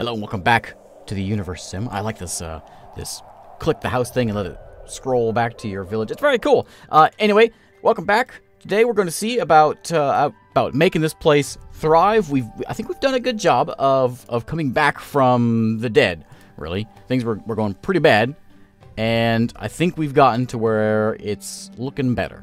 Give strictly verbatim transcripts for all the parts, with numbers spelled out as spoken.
Hello and welcome back to the Universim. I like this, uh, this click the house thing and let it scroll back to your village. It's very cool. Uh, anyway, welcome back. Today we're going to see about uh, about making this place thrive. We've I think we've done a good job of of coming back from the dead. Really, things were were going pretty bad, and I think we've gotten to where it's looking better.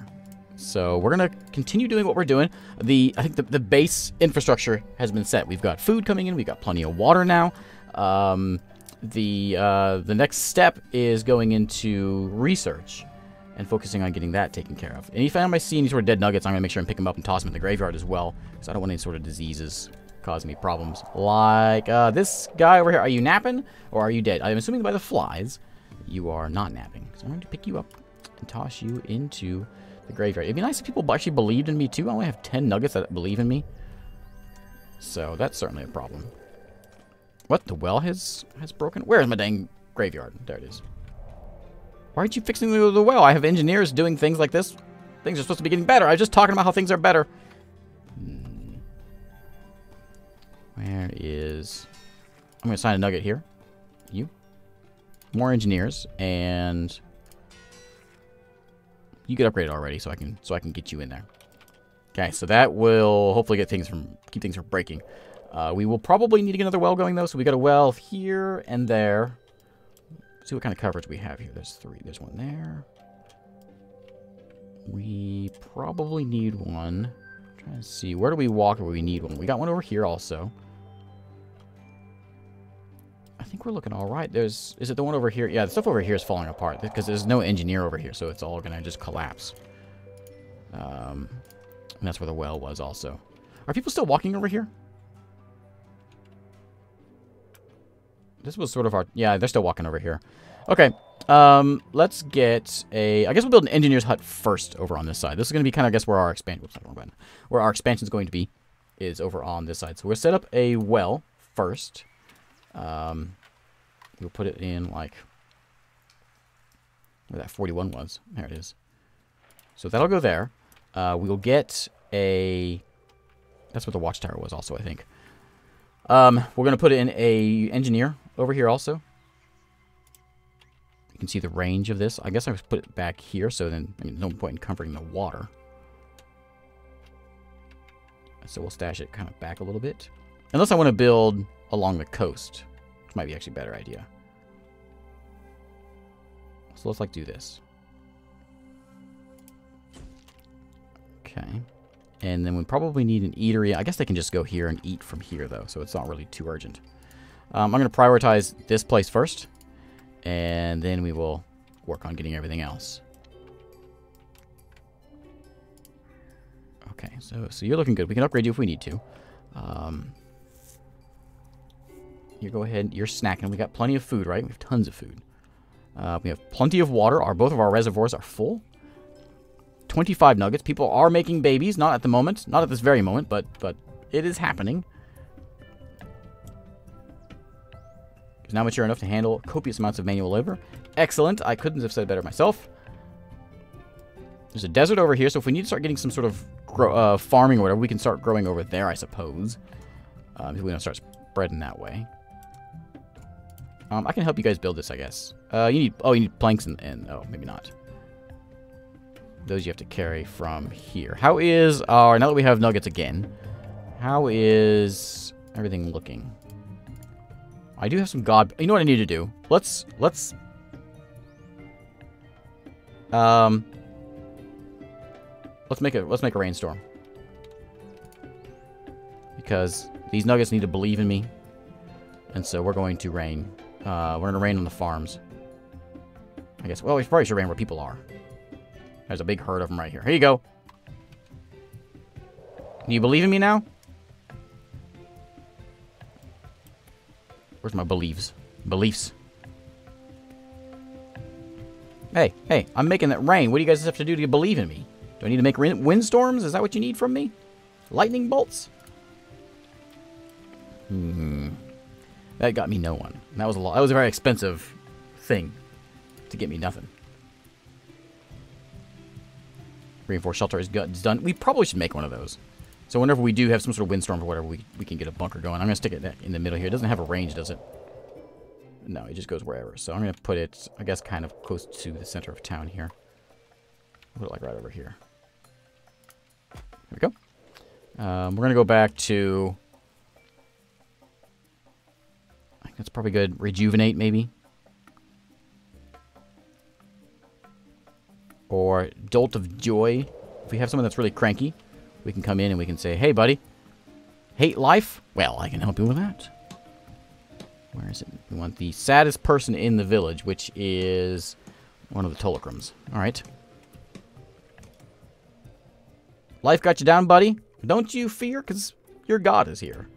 So we're gonna continue doing what we're doing. The I think the, the base infrastructure has been set. We've got food coming in. We've got plenty of water now. Um, the uh, the next step is going into research and focusing on getting that taken care of. Anytime I see any sort of dead nuggets, I'm gonna make sure and pick them up and toss them in the graveyard as well, because I don't want any sort of diseases causing me problems. Like uh, this guy over here. Are you napping or are you dead? I'm assuming by the flies, you are not napping. So I'm going to pick you up and toss you into the graveyard. It'd be nice if people actually believed in me too. I only have ten nuggets that believe in me, so that's certainly a problem. What? The well has has broken? Where is my dang graveyard? There it is. Why aren't you fixing the, the well? I have engineers doing things like this. Things are supposed to be getting better. I was just talking about how things are better. Hmm. Where is? I'm gonna sign a nugget here. You. More engineers and. You get upgraded already, so I can so I can get you in there. Okay, so that will hopefully get things from keep things from breaking. Uh, we will probably need to get another well going though, so we got a well here and there. Let's see what kind of coverage we have here. There's three. There's one there. We probably need one. I'm trying to see where do we walk where we need one. We got one over here also. I think we're looking all right. There's, is it the one over here? Yeah, the stuff over here is falling apart because there's no engineer over here, so it's all gonna just collapse. Um, and that's where the well was also. Are people still walking over here? This was sort of our, yeah, they're still walking over here. Okay, um, let's get a, I guess we'll build an engineer's hut first over on this side. This is gonna be kind of, I guess, where our expansion, whoops, wrong button, where our expansion is going to be is over on this side. So we'll set up a well first. Um, we'll put it in like where that forty-one was. There it is. So that'll go there. Uh, we'll get a. That's what the watchtower was, also, I think. Um, we're gonna put in a engineer over here also. You can see the range of this. I guess I was put it back here, so then I mean, no point in comforting the water. So we'll stash it kind of back a little bit, unless I want to build along the coast, which might be actually a better idea. So let's like do this. Okay, and then we probably need an eatery. I guess they can just go here and eat from here though, so it's not really too urgent. Um, I'm gonna prioritize this place first, and then we will work on getting everything else. Okay, so, so you're looking good. We can upgrade you if we need to. Um, You go ahead, you're snacking. We got plenty of food, right? We have tons of food. Uh, we have plenty of water. Our both of our reservoirs are full. twenty-five nuggets. People are making babies. Not at the moment. Not at this very moment, but but it is happening. It's now mature enough to handle copious amounts of manual labor. Excellent. I couldn't have said better myself. There's a desert over here, so if we need to start getting some sort of grow, uh, farming or whatever, we can start growing over there, I suppose. Um, if we don't start spreading that way. Um, I can help you guys build this, I guess. Uh, you need, oh, you need planks and, and, oh, maybe not. Those you have to carry from here. How is our, now that we have nuggets again, how is everything looking? I do have some god, you know what I need to do? Let's, let's, um, let's make a, let's make a rainstorm. Because these nuggets need to believe in me. And so we're going to rain. Uh, we're going to rain on the farms, I guess. Well, we probably should rain where people are. There's a big herd of them right here. Here you go. Do you believe in me now? Where's my beliefs? Beliefs. Hey, hey, I'm making that rain. What do you guys have to do to believe in me? Do I need to make windstorms? Is that what you need from me? Lightning bolts? Hmm. That got me no one. And that was a lot. That was a very expensive thing to get me nothing. Reinforced shelter is done. We probably should make one of those. So whenever we do have some sort of windstorm or whatever, we, we can get a bunker going. I'm going to stick it in the middle here. It doesn't have a range, does it? No, it just goes wherever. So I'm going to put it, I guess, kind of close to the center of town here. I'll put it like right over here. There we go. Um, we're going to go back to... I think that's probably good. Rejuvenate, maybe? Or Dolt of Joy. If we have someone that's really cranky, we can come in and we can say, hey, buddy, hate life? Well, I can help you with that. Where is it? We want the saddest person in the village, which is one of the Tolokrams. All right. Life got you down, buddy. Don't you fear, because your God is here.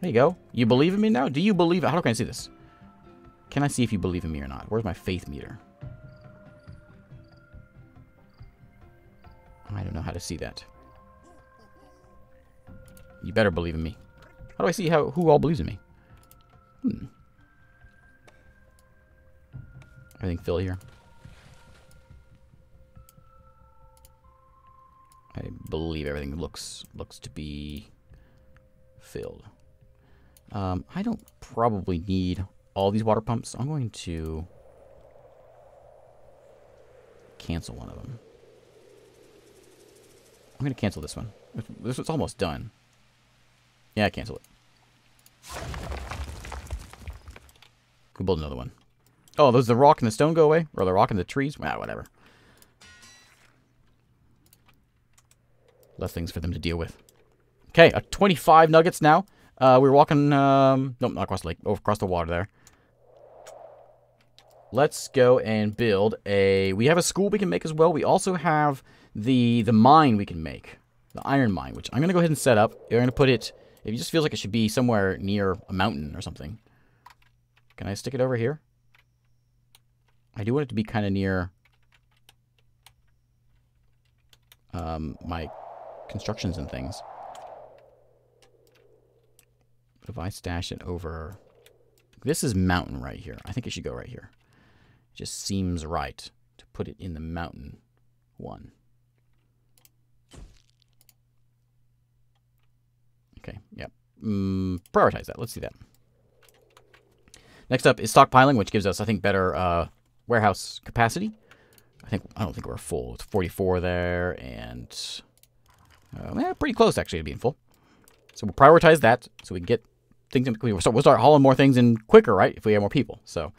There you go. You believe in me now? Do you believe? How can I see this? Can I see if you believe in me or not? Where's my faith meter? I don't know how to see that. You better believe in me. How do I see how who all believes in me? Hmm. I think Phil here. I believe everything looks looks to be filled. Um, I don't probably need all these water pumps. I'm going to cancel one of them. I'm going to cancel this one. This one's almost done. Yeah, cancel it. We'll build another one. Oh, those the rock and the stone go away? Or the rock and the trees? Well, whatever. Less things for them to deal with. Okay, uh, twenty-five nuggets now. Uh, we're walking, um, no, not across the lake, oh, across the water there. Let's go and build a, we have a school we can make as well. We also have the, the mine we can make. The iron mine, which I'm going to go ahead and set up. We're going to put it, it just feels like it should be somewhere near a mountain or something. Can I stick it over here? I do want it to be kind of near um, my constructions and things. But if I stash it over... This is mountain right here. I think it should go right here. It just seems right to put it in the mountain one. Okay, yep. Mm, prioritize that. Let's see that. Next up is stockpiling, which gives us, I think, better uh, warehouse capacity. I think I don't think we're full. It's forty-four there, and uh, yeah, pretty close actually to being full. So we'll prioritize that, so we can get things. In, we'll start, we'll start hauling more things in quicker, right? If we have more people, so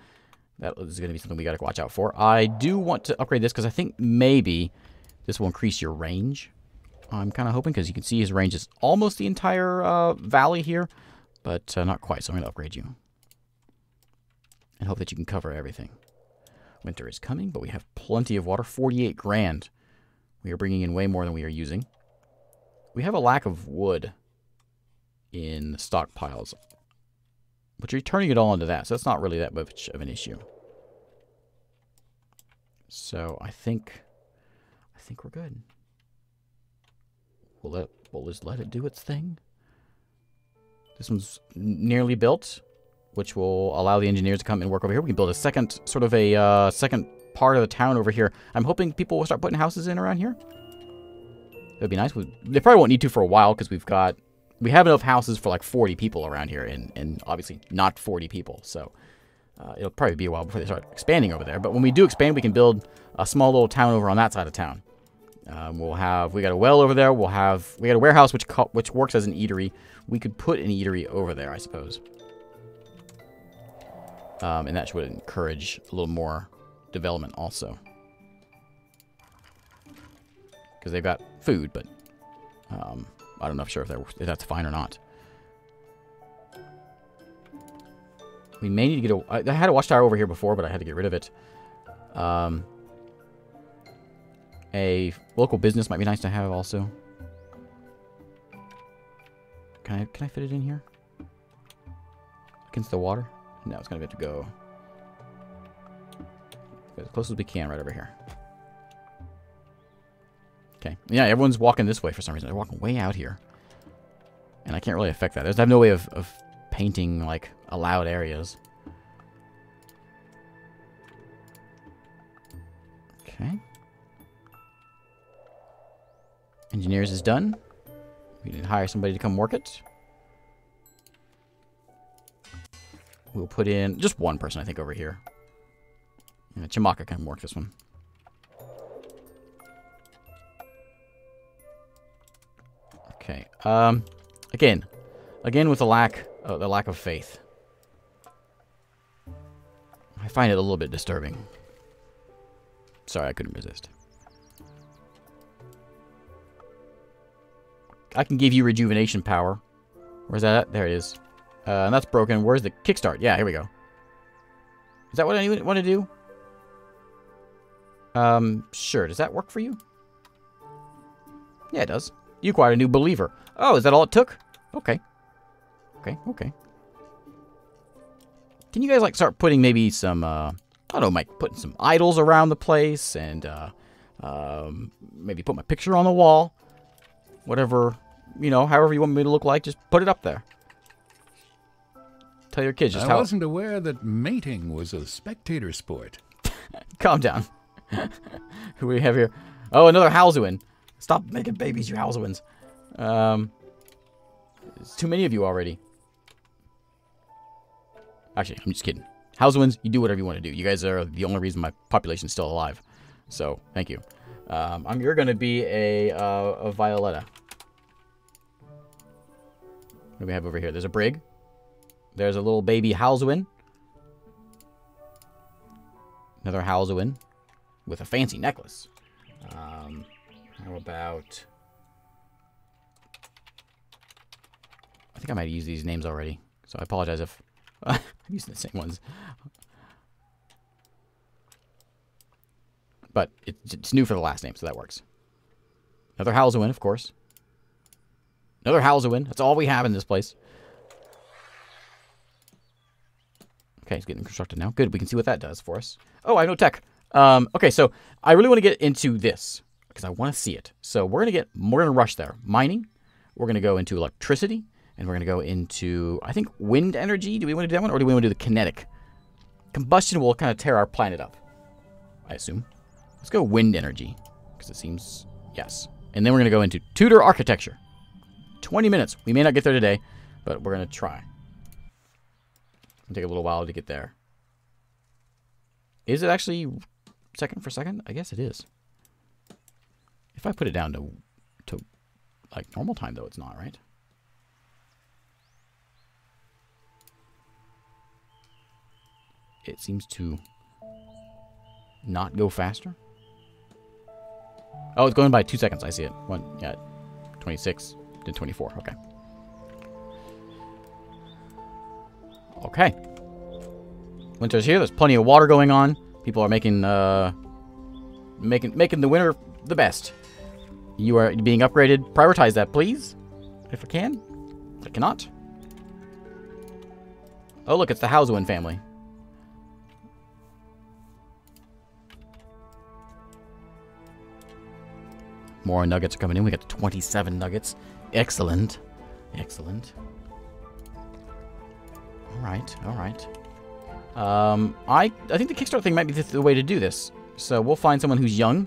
that is going to be something we got to watch out for. I do want to upgrade this because I think maybe this will increase your range. I'm kind of hoping because you can see his range is almost the entire uh, valley here, but uh, not quite. So I'm going to upgrade you. And hope that you can cover everything. Winter is coming, but we have plenty of water. forty-eight grand. We are bringing in way more than we are using. We have a lack of wood in the stockpiles. But you're turning it all into that, so that's not really that much of an issue. So I think I think we're good. We'll, let, we'll just let it do its thing. This one's nearly built, which will allow the engineers to come and work over here. We can build a second, sort of a uh, second part of the town over here. I'm hoping people will start putting houses in around here. That'd be nice. We, they probably won't need to for a while because we've got, we have enough houses for like forty people around here and, and obviously not forty people. So uh, it'll probably be a while before they start expanding over there. But when we do expand, we can build a small little town over on that side of town. Um, we'll have, we got a well over there. We'll have, we got a warehouse which, which works as an eatery. We could put an eatery over there, I suppose. Um, and that should encourage a little more development also. Because they've got food, but um, I don't know if sure if, that, if that's fine or not. We may need to get a... I had a watchtower over here before, but I had to get rid of it. Um, a local business might be nice to have also. Can I, can I fit it in here? Against the water? No, it's going to have to go as close as we can right over here. Okay. Yeah, everyone's walking this way for some reason. They're walking way out here. And I can't really affect that. I have no way of, of painting, like, allowed areas. Okay. Engineers is done. We can hire somebody to come work it. We'll put in just one person, I think, over here. Yeah, Chimaka can work this one. Okay. Um, again, again with the lack, uh, the lack of faith. I find it a little bit disturbing. Sorry, I couldn't resist. I can give you rejuvenation power. Where's that at? There it is. Uh, and that's broken. Where's the kickstart? Yeah, here we go. Is that what I want to do? Um, sure. Does that work for you? Yeah, it does. You acquired a new believer. Oh, is that all it took? Okay. Okay, okay. Can you guys, like, start putting maybe some, uh... I don't know, Mike, putting some idols around the place, and, uh... Um, maybe put my picture on the wall. Whatever, you know, however you want me to look like, just put it up there. Tell your kids just I how... I wasn't aware that mating was a spectator sport. Calm down. Who we have here? Oh, another Halzuin. Stop making babies, you Halzuins. Um... There's too many of you already. Actually, I'm just kidding. Halzuins, you do whatever you want to do. You guys are the only reason my population's still alive. So, thank you. Um, I'm, you're going to be a, uh, a Violetta. What do we have over here? There's a Brig. There's a little baby Halzuin. Another Halzuin with a fancy necklace. Um, how about... I think I might have used these names already, so I apologize if... I'm using the same ones. But it's, it's new for the last name, so that works. Another Halzuin, of course. Another Halzuin. That's all we have in this place. Okay, it's getting constructed now. Good, we can see what that does for us. Oh, I have no tech. Um, okay, so I really want to get into this, because I want to see it. So we're going to get, we're going to rush there. Mining. We're going to go into electricity. And we're going to go into, I think, wind energy. Do we want to do that one? Or do we want to do the kinetic? Combustion will kind of tear our planet up, I assume. Let's go wind energy. Because it seems, yes. And then we're going to go into Tudor architecture. twenty minutes. We may not get there today, but we're going to try. It'll take a little while to get there. Is it actually second for second? I guess it is. If I put it down to, to like, normal time, though, it's not, right? It seems to not go faster. Oh, it's going by two seconds. I see it. One, yeah, twenty-six, then twenty-four. Okay. Okay. Winter's here. There's plenty of water going on. People are making, uh, making, making the winter the best. You are being upgraded. Prioritize that, please, if I can. If I cannot. Oh, look, it's the Halzuin family. More nuggets are coming in. We got twenty-seven nuggets. Excellent. Excellent. All right. All right. Um, I, I think the Kickstarter thing might be the, the way to do this. So we'll find someone who's young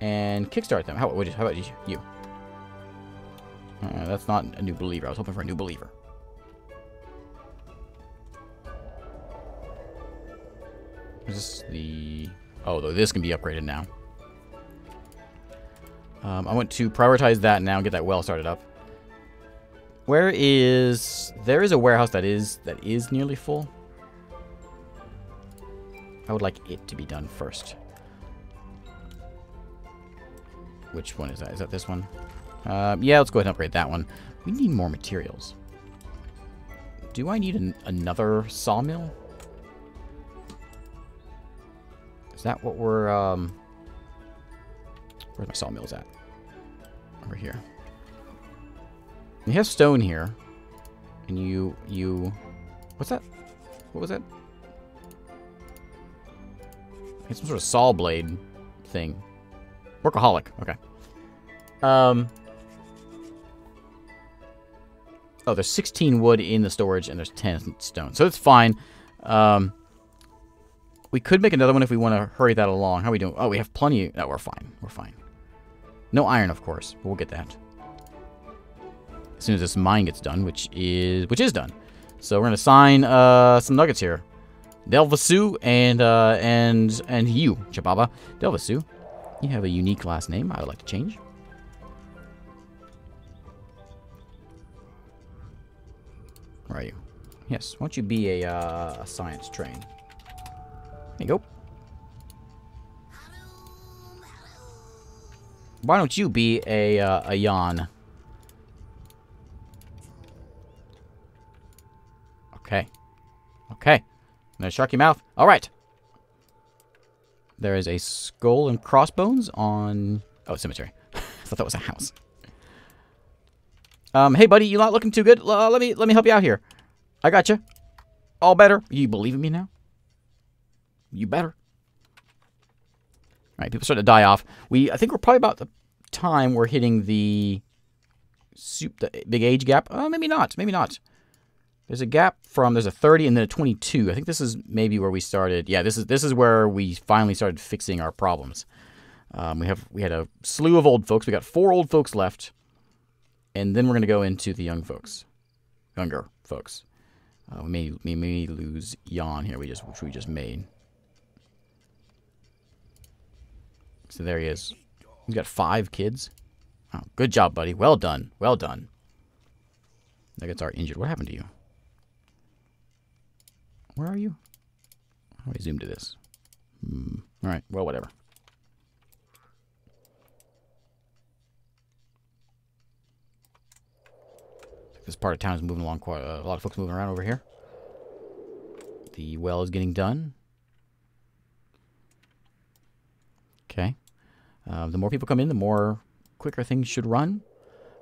and kickstart them. How, how about you? Uh, that's not a new believer. I was hoping for a new believer. Is this the... Oh, though this can be upgraded now. Um, I want to prioritize that now and get that well started up. Where is... There is a warehouse that is that is nearly full. I would like it to be done first. Which one is that? Is that this one? Uh, yeah, let's go ahead and upgrade that one. We need more materials. Do I need an, another sawmill? Is that what we're... Um, where my sawmill's at? Over here. You have stone here, and you you. What's that? What was that? It's some sort of saw blade thing. Workaholic. Okay. Um. Oh, there's sixteen wood in the storage, and there's ten stone, so it's fine. Um. We could make another one if we want to hurry that along. How are we doing? Oh, we have plenty. No, we're fine. We're fine. No iron, of course, but we'll get that as soon as this mine gets done, which is which is done. So we're gonna assign uh, some nuggets here. Delvasu and uh, and and you, Chababa. Delvasu, you have a unique last name. I would like to change. Where are you? Yes. Why don't you be a, uh, a science train? There you go. Why don't you be a uh, a yawn? Okay. Okay. No sharky mouth. All right. There is a skull and crossbones on... Oh, cemetery. I thought that was a house. Um, hey, buddy, you're not looking too good. Uh, let me let me help you out here. I got you. All better. You believe in me now? You better. All right, people start to die off. We, I think we're probably about the time we're hitting the, soup, the big age gap. Uh, maybe not. Maybe not. There's a gap from, there's a thirty and then a twenty-two. I think this is maybe where we started. Yeah, this is this is where we finally started fixing our problems. Um, we have we had a slew of old folks. We got four old folks left, and then we're gonna go into the young folks, younger folks. Uh, we may we may lose Jan here. We just which we just made. So there he is. He's got five kids. Oh, good job, buddy. Well done. Well done. Nuggets are injured. What happened to you? Where are you? How do I zoom to this? Hmm. All right. Well, whatever. This part of town is moving along quite uh, a lot of folks moving around over here. The well is getting done. Okay. Uh, the more people come in, the more quicker things should run.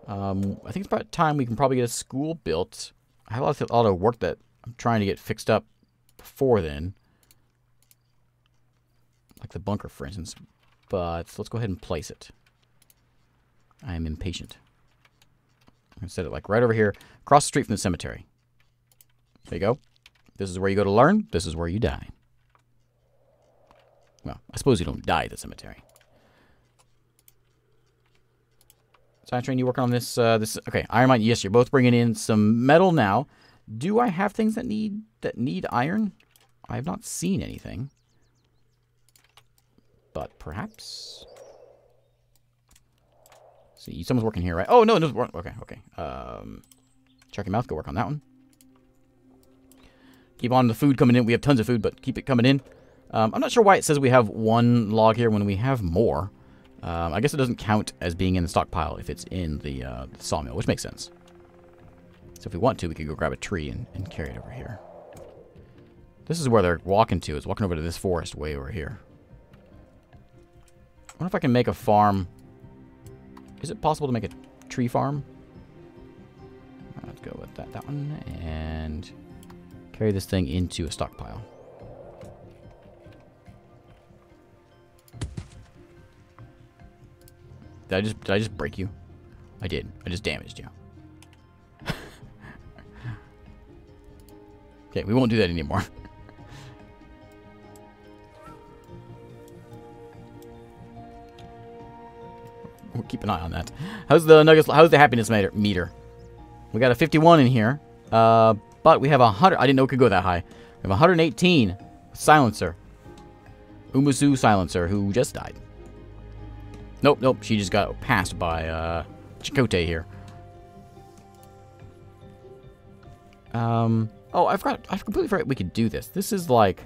Um, I think it's about time we can probably get a school built. I have a lot of, a lot of work that I'm trying to get fixed up before then. Like the bunker, for instance. But let's go ahead and place it. I am impatient. I'm going to set it like right over here, across the street from the cemetery. There you go. This is where you go to learn. This is where you die. Well, I suppose you don't die at the cemetery. Science train, you working on this? Uh, this okay, iron mine. Yes, you're both bringing in some metal now. Do I have things that need that need iron? I have not seen anything, but perhaps. See, someone's working here, right? Oh no, no, okay, okay. Um, check your mouth. Go work on that one. Keep on the food coming in. We have tons of food, but keep it coming in. Um, I'm not sure why it says we have one log here when we have more. Um, I guess it doesn't count as being in the stockpile if it's in the, uh, the sawmill, which makes sense. So if we want to, we could go grab a tree and, and carry it over here. This is where they're walking to. It's walking over to this forest way over here. I wonder if I can make a farm. Is it possible to make a tree farm? Let's go with that, that one, and carry this thing into a stockpile. Did I just did I just break you? I did. I just damaged you. Okay, we won't do that anymore. We'll keep an eye on that. How's the nuggets? How's the happiness meter? We got a fifty-one in here, uh, but we have a hundred. I didn't know it could go that high. We have one hundred eighteen. Silencer. Umusu Silencer, who just died. Nope, nope, she just got passed by uh, Chakotay here. Um, oh, I forgot, I completely forgot we could do this. This is like,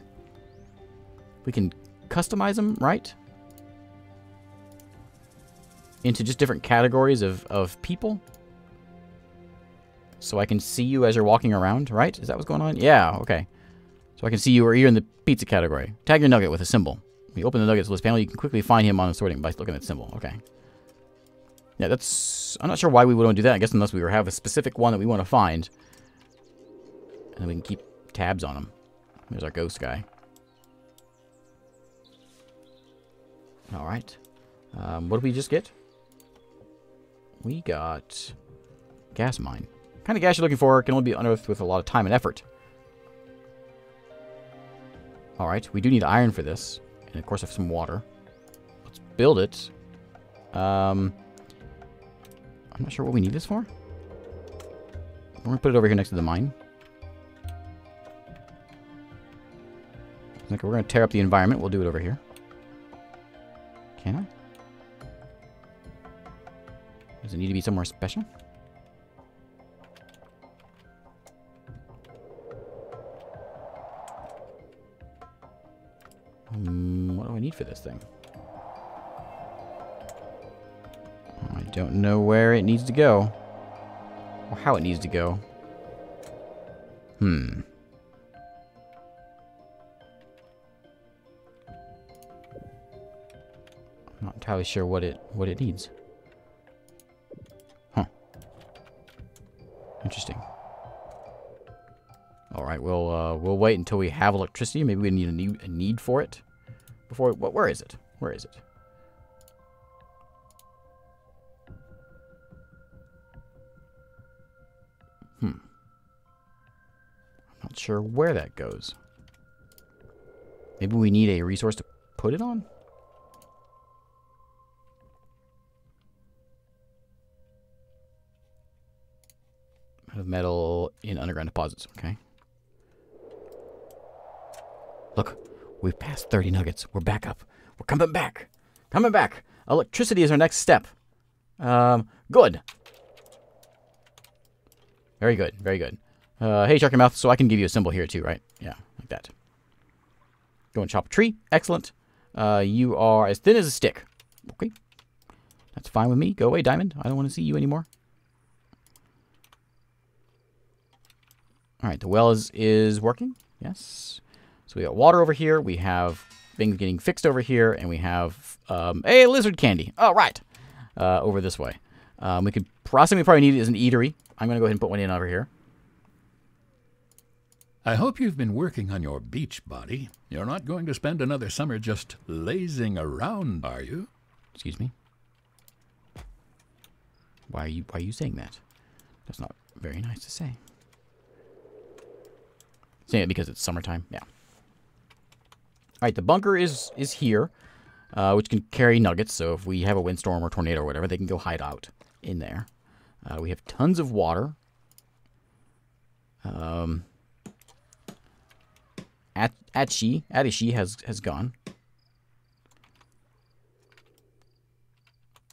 we can customize them, right? Into just different categories of, of people. So I can see you as you're walking around, right? Is that what's going on? Yeah, okay. So I can see you, or you're in the pizza category. Tag your nugget with a symbol. When you open the Nuggets list panel, you can quickly find him on the sorting by looking at the symbol. Okay. Yeah, that's... I'm not sure why we wouldn't do that. I guess unless we have a specific one that we want to find. And then we can keep tabs on him. There's our ghost guy. Alright. Um, what did we just get? We got... gas mine. Kind of gas you're looking for. It can only be unearthed with a lot of time and effort. Alright. We do need iron for this. And of course, I have some water. Let's build it. Um, I'm not sure what we need this for. We're going to put it over here next to the mine. Okay, we're going to tear up the environment. We'll do it over here. Can I? Does it need to be somewhere special? Um, what do I need for this thing? I don't know where it needs to go. Or how it needs to go. Hmm. I'm not entirely sure what it what it needs. Huh. Interesting. All right, we'll uh, we'll wait until we have electricity. Maybe we need a need a need for it. Before what? Where is it? Where is it? Hmm. I'm not sure where that goes. Maybe we need a resource to put it on? Out of metal in underground deposits, okay. Look. We've passed thirty nuggets. We're back up. We're coming back. Coming back. Electricity is our next step. Um, good. Very good. Very good. Uh, hey, Sharky Mouth. So I can give you a symbol here too, right? Yeah, like that. Go and chop a tree. Excellent. Uh, you are as thin as a stick. Okay. That's fine with me. Go away, Diamond. I don't want to see you anymore. All right. The well is, is working. Yes. So we got water over here, we have things getting fixed over here, and we have um, a lizard candy. Oh, right. Uh, over this way. Um, we could, last thing we probably need is an eatery. I'm going to go ahead and put one in over here. I hope you've been working on your beach body. You're not going to spend another summer just lazing around, are you? Excuse me? Why are you, why are you saying that? That's not very nice to say. Saying it because it's summertime, yeah. All right, the bunker is is here, uh, which can carry nuggets. So if we have a windstorm or tornado or whatever, they can go hide out in there. Uh, we have tons of water. Um, At Atshi, Atishi has has gone.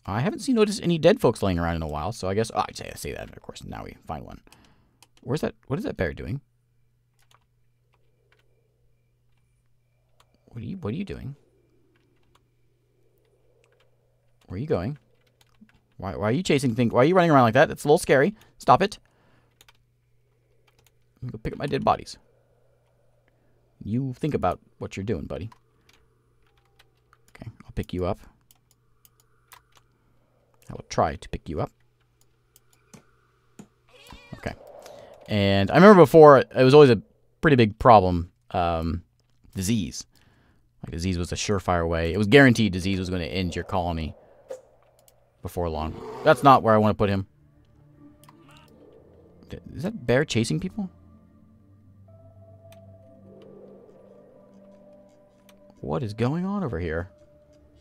I haven't seen noticed any dead folks laying around in a while, so I guess oh, I say I say that. Of course, now we find one. Where's that? What is that bear doing? What are you, what are you doing? Where are you going? Why, why are you chasing things? Why are you running around like that? It's a little scary. Stop it. I'm gonna go pick up my dead bodies. You think about what you're doing, buddy. Okay, I'll pick you up. I will try to pick you up. Okay. And I remember before, it was always a pretty big problem. Um, disease. Like, disease was a surefire way. It was guaranteed disease was going to end your colony before long. That's not where I want to put him. Is that bear chasing people? What is going on over here?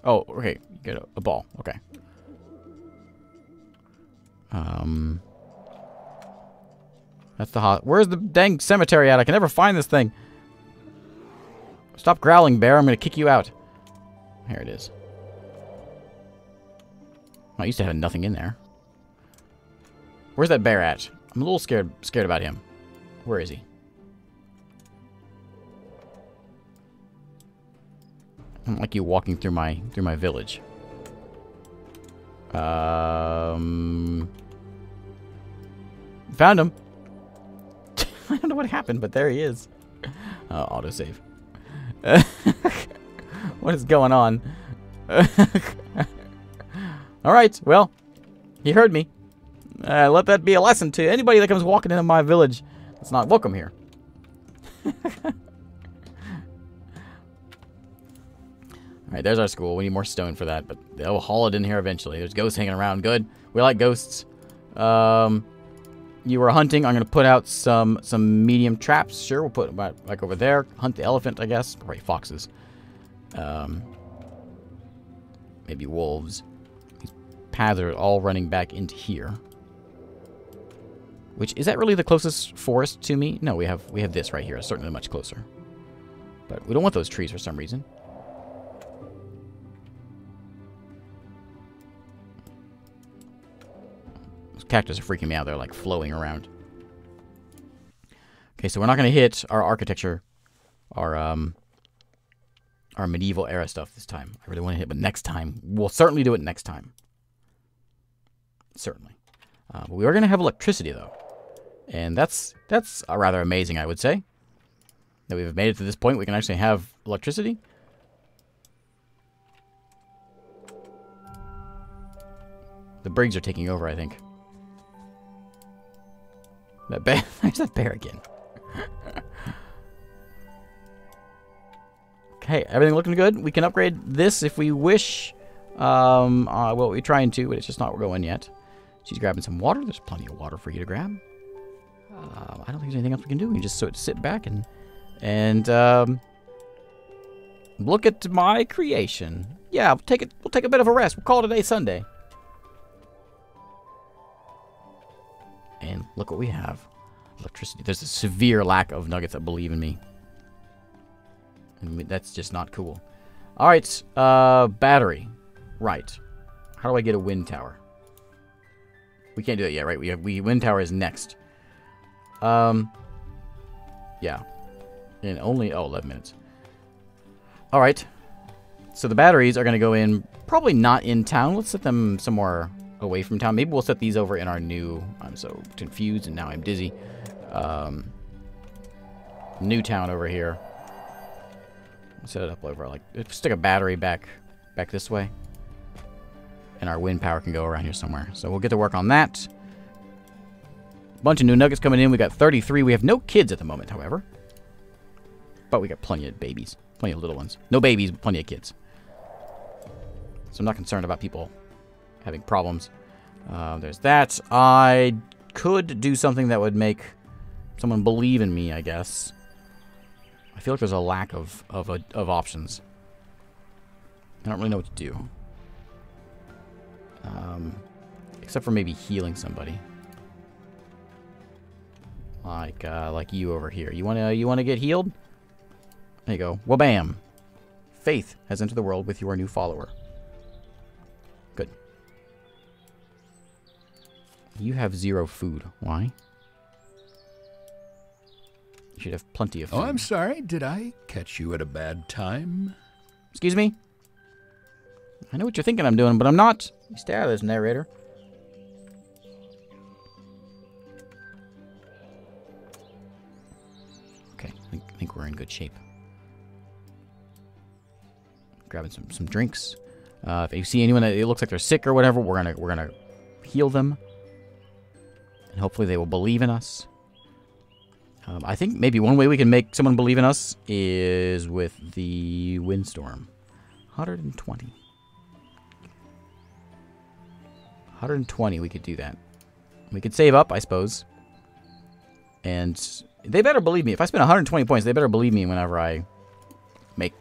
Oh, okay. You get a, a ball. Okay. Um. That's the hot. Where's the dang cemetery at? I can never find this thing. Stop growling, bear. I'm going to kick you out. Here it is. I used to have nothing in there. Where's that bear at? I'm a little scared scared about him. Where is he? I don't like you walking through my through my village. Um Found him. I don't know what happened, but there he is. Uh, autosave. What is going on? All right, well, he heard me. Uh, let that be a lesson to anybody that comes walking into my village. It's not welcome here. All right, there's our school. We need more stone for that, but they'll haul it in here eventually. There's ghosts hanging around. Good. We like ghosts. Um, you were hunting. I'm going to put out some some medium traps. Sure, we'll put them back, back over there. Hunt the elephant, I guess. Probably foxes. Um, maybe wolves. These paths are all running back into here. Which, is that really the closest forest to me? No, we have we have this right here. It's certainly much closer. But we don't want those trees for some reason. Those cactus are freaking me out. They're like flowing around. Okay, so we're not going to hit our architecture, our um, our medieval era stuff this time. I really want to hit it, but next time. We'll certainly do it next time. Certainly. Uh, but we are going to have electricity, though. And that's that's rather amazing, I would say. That we've made it to this point, we can actually have electricity. The Briggs are taking over, I think. That bear, there's that bear again. Okay, everything looking good. We can upgrade this if we wish. Um, uh, well, we're trying to, but it's just not going yet. She's grabbing some water. There's plenty of water for you to grab. Uh, I don't think there's anything else we can do. We can just sort of sit back and and um, look at my creation. Yeah, we'll take it. We'll take a bit of a rest. We'll call it a day, Sunday. And look what we have. Electricity. There's a severe lack of nuggets that believe in me. And we, that's just not cool. All right, uh, battery. Right. How do I get a wind tower? We can't do it yet, right? We have we wind tower is next. Um. Yeah. And only oh, eleven minutes. All right. So the batteries are going to go in probably not in town. Let's set them somewhere away from town. Maybe we'll set these over in our new. I'm so confused and now I'm dizzy. Um. New town over here. Set it up over like stick a battery back back this way. And our wind power can go around here somewhere. So we'll get to work on that. Bunch of new nuggets coming in. We got thirty-three. We have no kids at the moment, however. But we got plenty of babies. Plenty of little ones. No babies, but plenty of kids. So I'm not concerned about people having problems. Uh, there's that. I could do something that would make someone believe in me, I guess. I feel like there's a lack of, of, a, of options. I don't really know what to do. Um, except for maybe healing somebody, like uh, like you over here. You wanna you wanna get healed? There you go. Well, bam. Faith has entered the world with your new follower. Good. You have zero food. Why? You should have plenty of food. Oh, I'm sorry. Did I catch you at a bad time? Excuse me. I know what you're thinking I'm doing, but I'm not. You stare at this narrator. Okay, I think, I think we're in good shape. Grabbing some some drinks. Uh, if you see anyone that it looks like they're sick or whatever, we're gonna we're gonna heal them, and hopefully they will believe in us. Um, I think maybe one way we can make someone believe in us is with the windstorm. one hundred twenty. one hundred twenty, we could do that. We could save up, I suppose. And they better believe me. If I spend one hundred twenty points, they better believe me whenever I make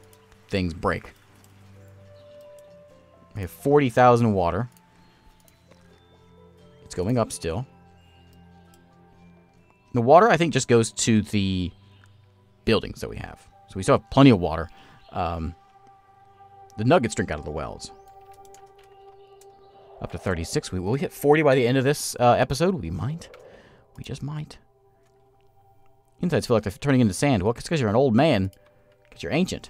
things break. We have forty thousand water. It's going up still. The water, I think, just goes to the buildings that we have. So we still have plenty of water. Um, the nuggets drink out of the wells. Up to thirty-six. We will hit forty by the end of this uh, episode. We might. We just might. Insides feel like they're turning into sand. Well, it's because you're an old man. Because you're ancient.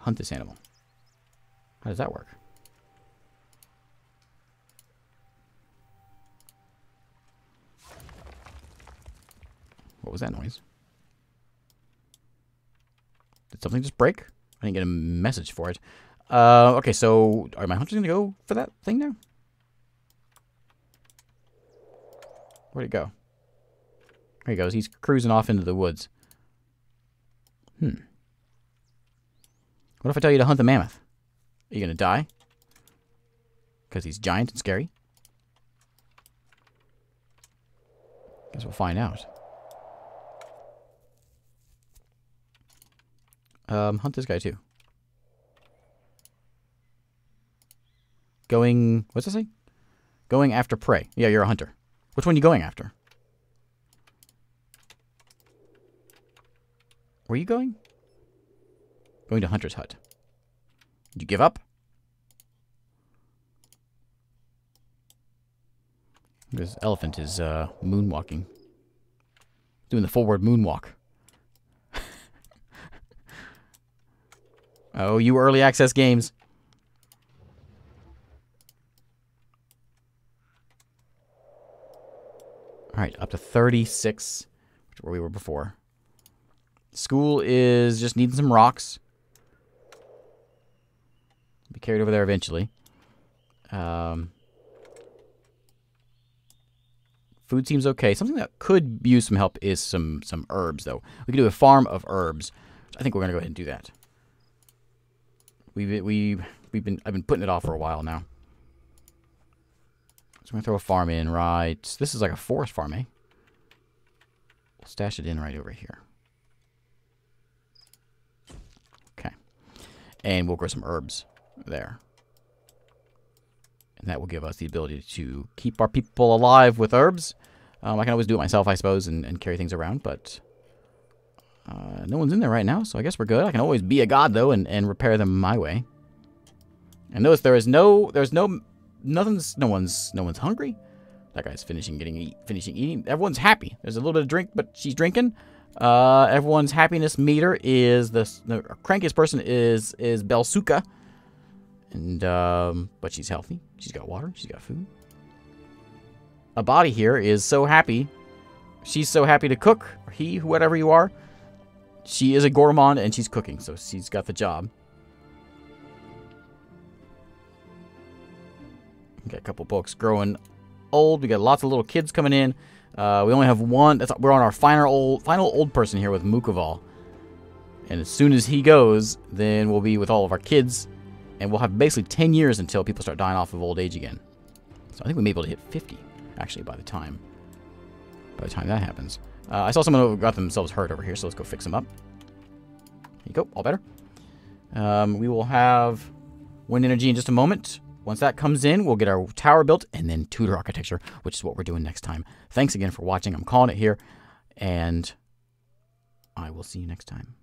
Hunt this animal. How does that work? What was that noise? Did something just break? I didn't get a message for it. Uh, okay, so are my hunters going to go for that thing now? Where'd it go? There he goes. He's cruising off into the woods. Hmm. What if I tell you to hunt the mammoth? Are you going to die? Because he's giant and scary? Guess we'll find out. Um, hunt this guy too. Going, what's it say? Going after prey. Yeah, you're a hunter. Which one are you going after? Where are you going? Going to Hunter's Hut. Did you give up? This elephant is uh, moonwalking. Doing the forward moonwalk. Oh, you early access games. Alright, up to thirty-six, which is where we were before. School is just needing some rocks. Be carried over there eventually. Um, food seems okay. Something that could use some help is some, some herbs, though. We could do a farm of herbs. I think we're going to go ahead and do that. We've, we've, we've been, I've been putting it off for a while now. So I'm going to throw a farm in, right? This is like a forest farm, eh? We'll stash it in right over here. Okay. And we'll grow some herbs there. And that will give us the ability to keep our people alive with herbs. Um, I can always do it myself, I suppose, and, and carry things around, but... Uh, no one's in there right now, so I guess we're good. I can always be a god, though, and, and repair them my way. And notice there is no, there's no, nothing's, no one's, no one's hungry. That guy's finishing getting, eat, finishing eating. Everyone's happy. There's a little bit of drink, but she's drinking. Uh, everyone's happiness meter is this. The crankiest person is is Belsuka, and um, but she's healthy. She's got water. She's got food. A body here is so happy. She's so happy to cook. Or he, whatever you are. She is a gourmand, and she's cooking, so she's got the job. We got a couple books growing old. We got lots of little kids coming in. Uh, we only have one. That's, we're on our final old, final old person here with Mukoval. And as soon as he goes, then we'll be with all of our kids, and we'll have basically ten years until people start dying off of old age again. So I think we may be able to hit fifty, actually, by the time, by the time that happens. Uh, I saw someone who got themselves hurt over here, so let's go fix them up. There you go, all better. Um, we will have wind energy in just a moment. Once that comes in, we'll get our tower built and then Tudor architecture, which is what we're doing next time. Thanks again for watching. I'm calling it here, and I will see you next time.